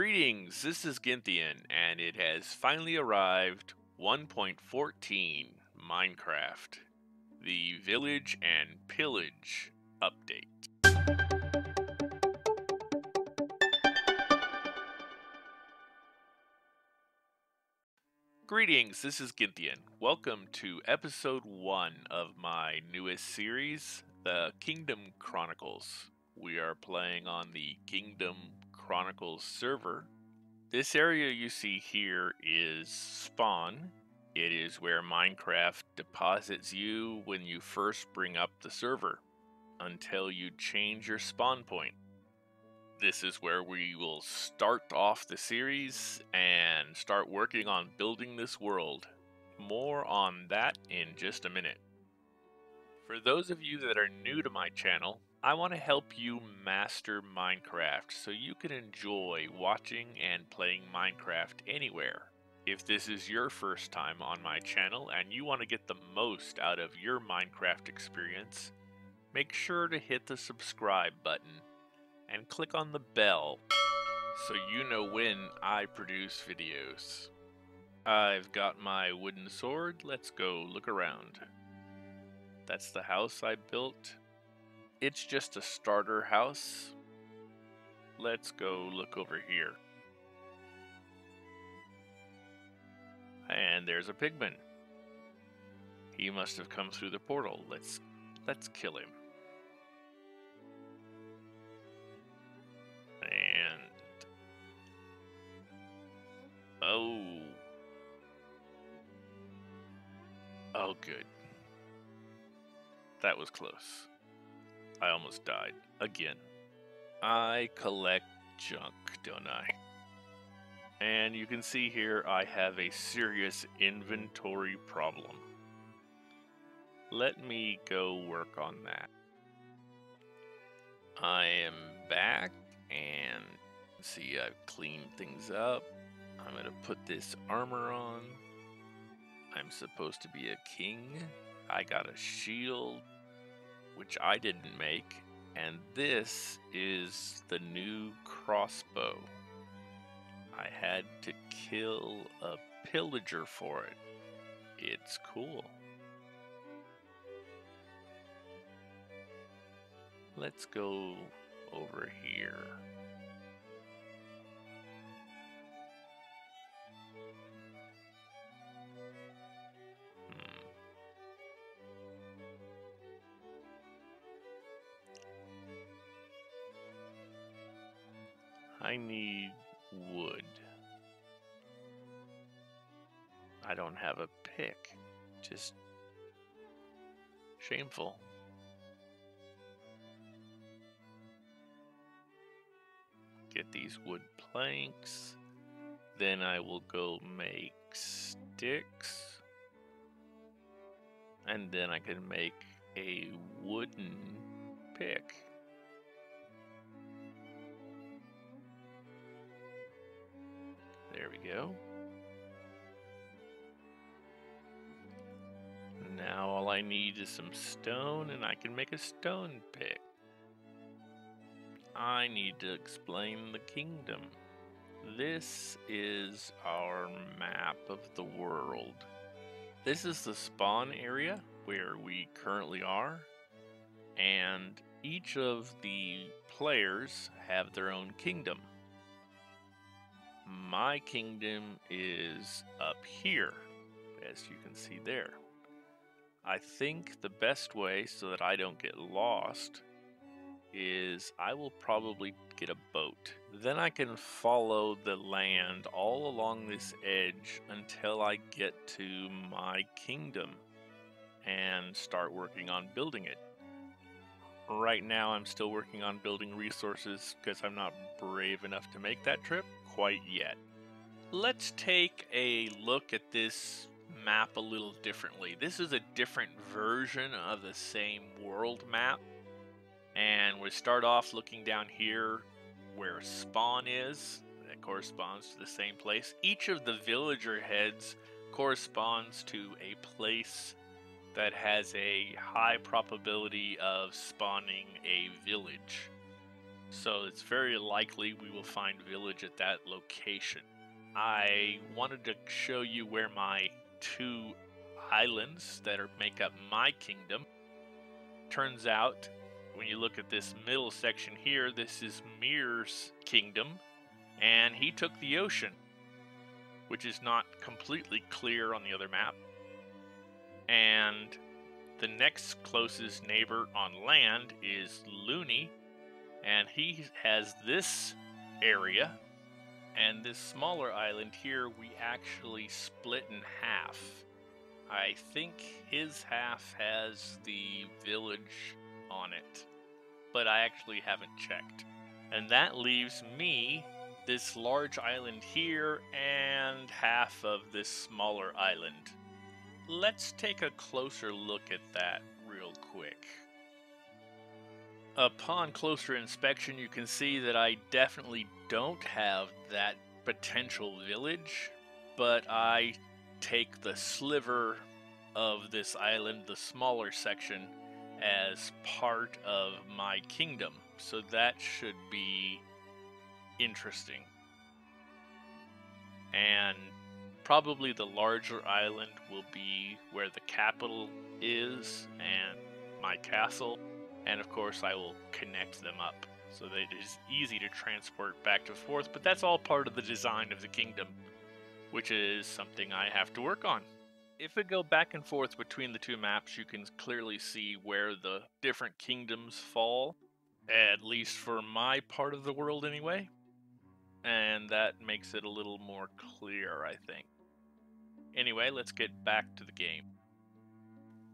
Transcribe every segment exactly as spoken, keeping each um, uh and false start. Greetings, this is Ginthian, and it has finally arrived, one point fourteen Minecraft, the Village and Pillage update. Greetings, this is Ginthian. Welcome to episode one of my newest series, the Kingdom Chronicles. We are playing on the Kingdom Chronicles server. This area you see here is spawn. It is where Minecraft deposits you when you first bring up the server until you change your spawn point. This is where we will start off the series and start working on building this world. More on that in just a minute. For those of you that are new to my channel, I want to help you master Minecraft so you can enjoy watching and playing Minecraft anywhere. If this is your first time on my channel and you want to get the most out of your Minecraft experience, make sure to hit the subscribe button and click on the bell so you know when I produce videos. I've got my wooden sword. Let's go look around. That's the house I built. It's just a starter house. Let's go look over here. And there's a pigman. He must have come through the portal. Let's let's kill him. And oh. Oh good. That was close. I almost died. Again. I collect junk, don't I? And you can see here I have a serious inventory problem. Let me go work on that. I am back and see I've cleaned things up. I'm going to put this armor on. I'm supposed to be a king. I got a shield, which I didn't make, and this is the new crossbow. I had to kill a pillager for it. It's cool. Let's go over here. I need wood. I don't have a pick. Just shameful. Get these wood planks. Then I will go make sticks. And then I can make a wooden pick. There we go. Now all I need is some stone and I can make a stone pick. I need to explain the kingdom. This is our map of the world. This is the spawn area where we currently are, and each of the players have their own kingdom. My kingdom is up here, as you can see there. I think the best way so that I don't get lost is I will probably get a boat. Then I can follow the land all along this edge until I get to my kingdom and start working on building it. Right now I'm still working on building resources because I'm not brave enough to make that trip quite yet. Let's take a look at this map a little differently. This is a different version of the same world map. And we start off looking down here where spawn is. That corresponds to the same place. Each of the villager heads corresponds to a place that has a high probability of spawning a village. So it's very likely we will find village at that location. I wanted to show you where my two islands that are make up my kingdom. Turns out, when you look at this middle section here, this is Mir's kingdom, and he took the ocean, which is not completely clear on the other map. And the next closest neighbor on land is Loony, and he has this area, and this smaller island here we actually split in half. I think his half has the village on it, but I actually haven't checked. And that leaves me this large island here and half of this smaller island. Let's take a closer look at that real quick. Upon closer inspection, you can see that I definitely don't have that potential village, but I take the sliver of this island, the smaller section, as part of my kingdom. So that should be interesting. And probably the larger island will be where the capital is and my castle, and of course I will connect them up so that it is easy to transport back and forth, but that's all part of the design of the kingdom, which is something I have to work on. If we go back and forth between the two maps, you can clearly see where the different kingdoms fall, at least for my part of the world anyway, and that makes it a little more clear, I think. Anyway, let's get back to the game.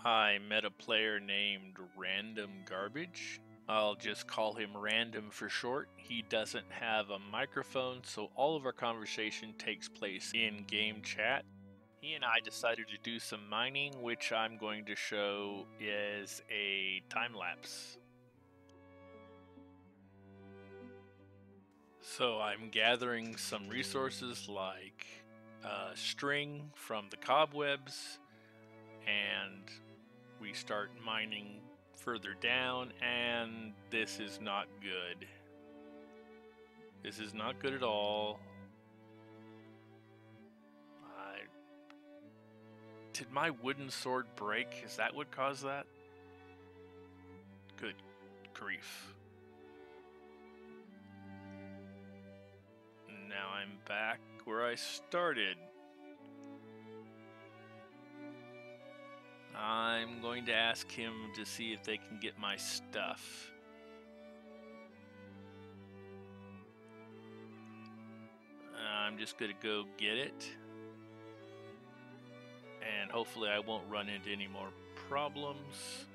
I met a player named Random Garbage. I'll just call him Random for short. He doesn't have a microphone, so all of our conversation takes place in game chat. He and I decided to do some mining, which I'm going to show as a time lapse. So I'm gathering some resources like uh, string from the cobwebs, and we start mining further down, and this is not good. This is not good at all. I... Did my wooden sword break? Is that what caused that? Good grief. Now I'm back where I started. I'm going to ask him to see if they can get my stuff. I'm just going to go get it. And hopefully I won't run into any more problems.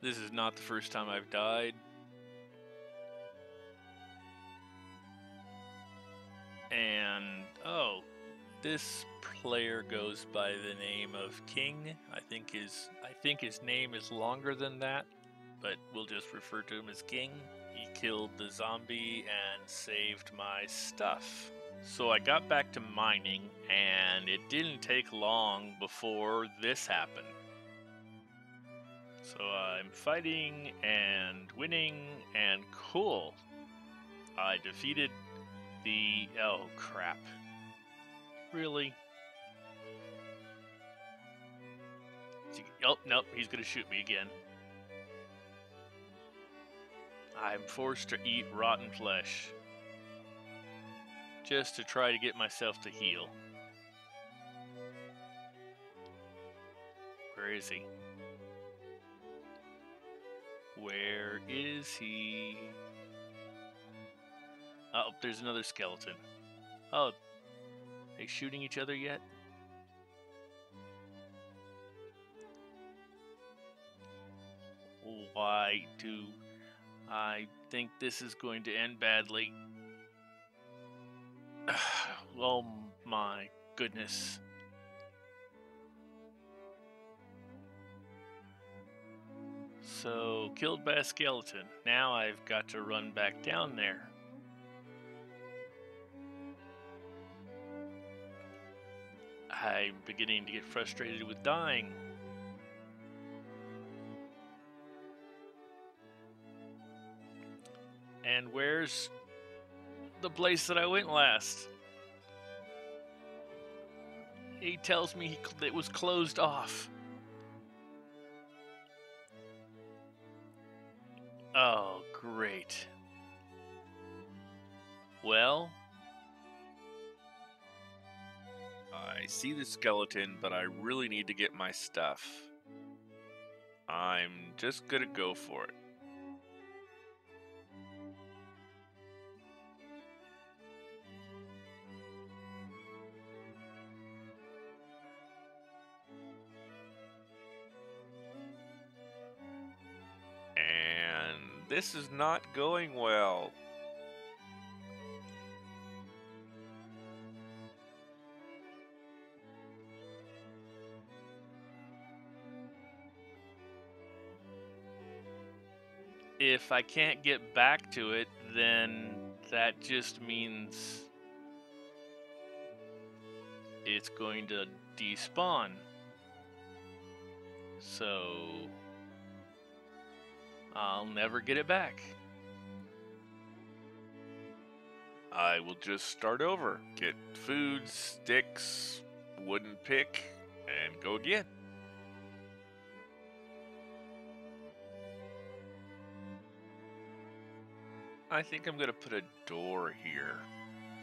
This is not the first time I've died. And, oh, this player goes by the name of King. I think his, I think his name is longer than that, but we'll just refer to him as King. He killed the zombie and saved my stuff. So I got back to mining, and it didn't take long before this happened. So I'm fighting and winning, and cool. I defeated The, oh crap. Really? Oh, nope, he's gonna shoot me again. I'm forced to eat rotten flesh just to try to get myself to heal. Where is he? Where is he? Oh, there's another skeleton. Oh, are they shooting each other yet? Why do I think this is going to end badly? Oh my goodness. So, killed by a skeleton. Now I've got to run back down there. I I'm beginning to get frustrated with dying. And where's the place that I went last? He tells me he, it was closed off. Oh, great. Well, I see the skeleton, but I really need to get my stuff. I'm just gonna go for it. And this is not going well. If I can't get back to it, then that just means it's going to despawn. So I'll never get it back. I will just start over. Get food, sticks, wooden pick, and go again. I think I'm gonna put a door here.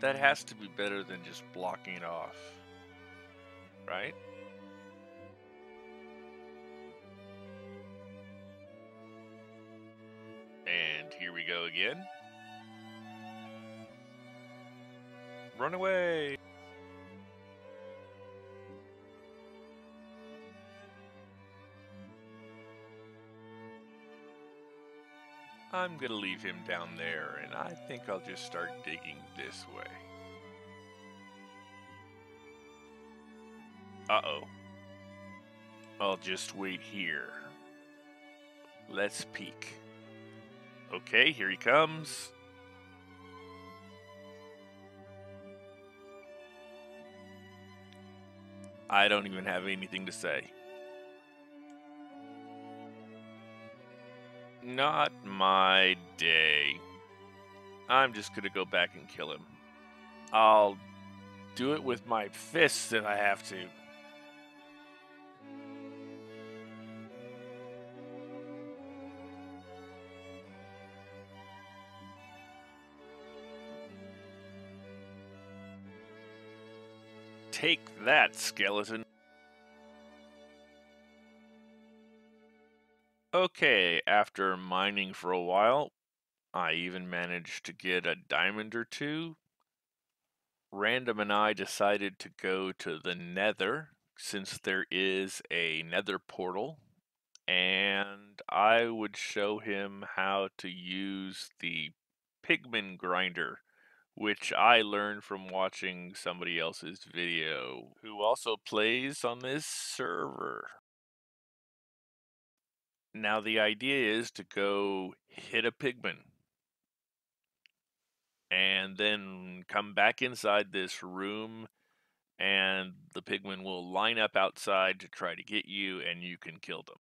That has to be better than just blocking it off, right? And here we go again. Run away! I'm gonna leave him down there, and I think I'll just start digging this way. Uh-oh. I'll just wait here. Let's peek. Okay, here he comes. I don't even have anything to say. Not my day. I'm just gonna go back and kill him. I'll do it with my fists if I have to. Take that, skeleton. Okay, after mining for a while, I even managed to get a diamond or two. Random and I decided to go to the Nether, since there is a Nether portal, and I would show him how to use the Pigman grinder, which I learned from watching somebody else's video, who also plays on this server. Now the idea is to go hit a pigman and then come back inside this room, and the pigman will line up outside to try to get you, and you can kill them.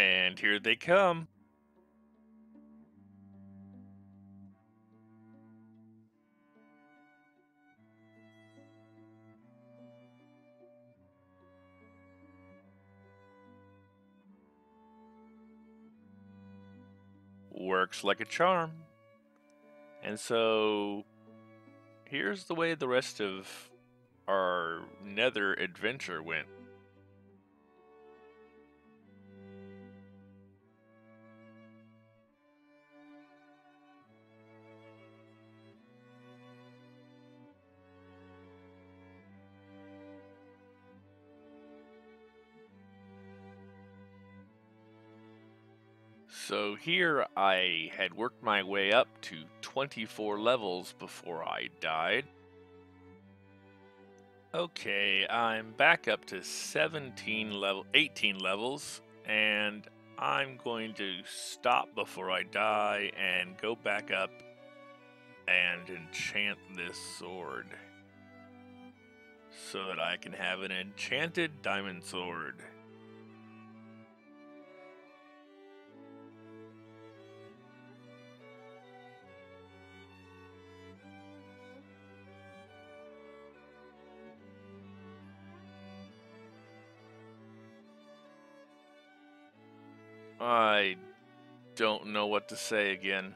And here they come. Works like a charm. And so here's the way the rest of our Nether adventure went. So here I had worked my way up to twenty-four levels before I died. Okay, I'm back up to seventeen level, eighteen levels, and I'm going to stop before I die and go back up and enchant this sword so that I can have an enchanted diamond sword. I don't know what to say again.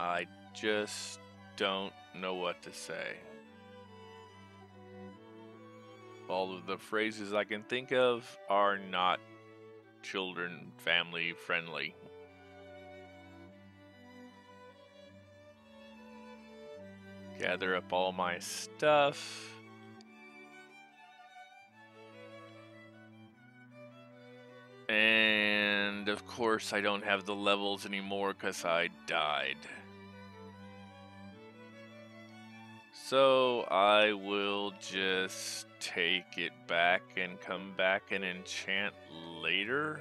I just don't know what to say. All of the phrases I can think of are not children, family friendly. Gather up all my stuff. And of course I don't have the levels anymore because I died. So I will just take it back and come back and enchant later,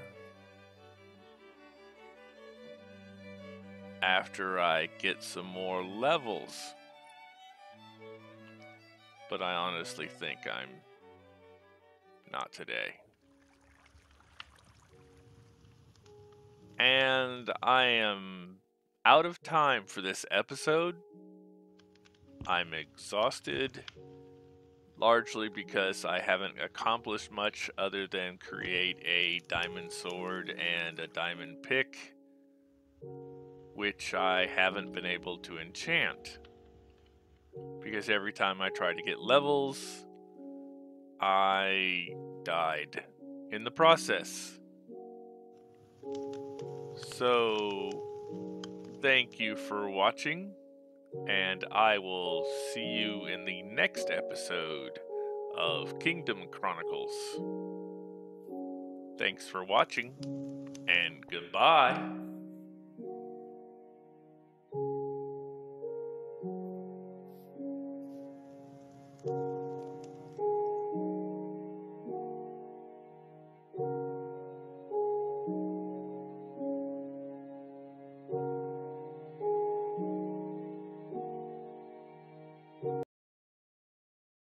after I get some more levels. But I honestly think I'm not today. And I am out of time for this episode. I'm exhausted, largely because I haven't accomplished much other than create a diamond sword and a diamond pick, which I haven't been able to enchant. Because every time I tried to get levels, I died in the process. So, thank you for watching, and I will see you in the next episode of Kingdom Chronicles. Thanks for watching, and goodbye.